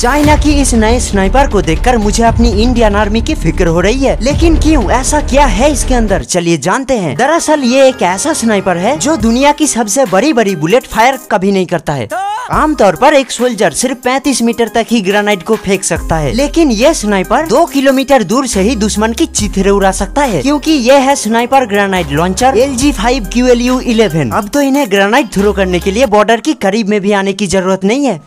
China की इस नए स्नाइपर को देखकर मुझे अपनी इंडियन आर्मी की फिक्र हो रही है, लेकिन क्यों? ऐसा क्या है इसके अंदर? चलिए जानते हैं। दरअसल ये एक ऐसा स्नाइपर है जो दुनिया की सबसे बड़ी बुलेट फायर कभी नहीं करता है। आमतौर पर एक सोल्जर सिर्फ 35 मीटर तक ही ग्रेनाइट को फेंक सकता है, लेकिन ये स्नाइपर 2 किलोमीटर दूर से ही दुश्मन की चीथड़े उड़ा सकता है, क्योंकि ये है sniper grenade launcher LG 5QLU11। अब तो इन्हें ग्रेनाइट थ्रो करने के लिए बॉर्डर के करीब में भी आने की जरूरत नहीं है।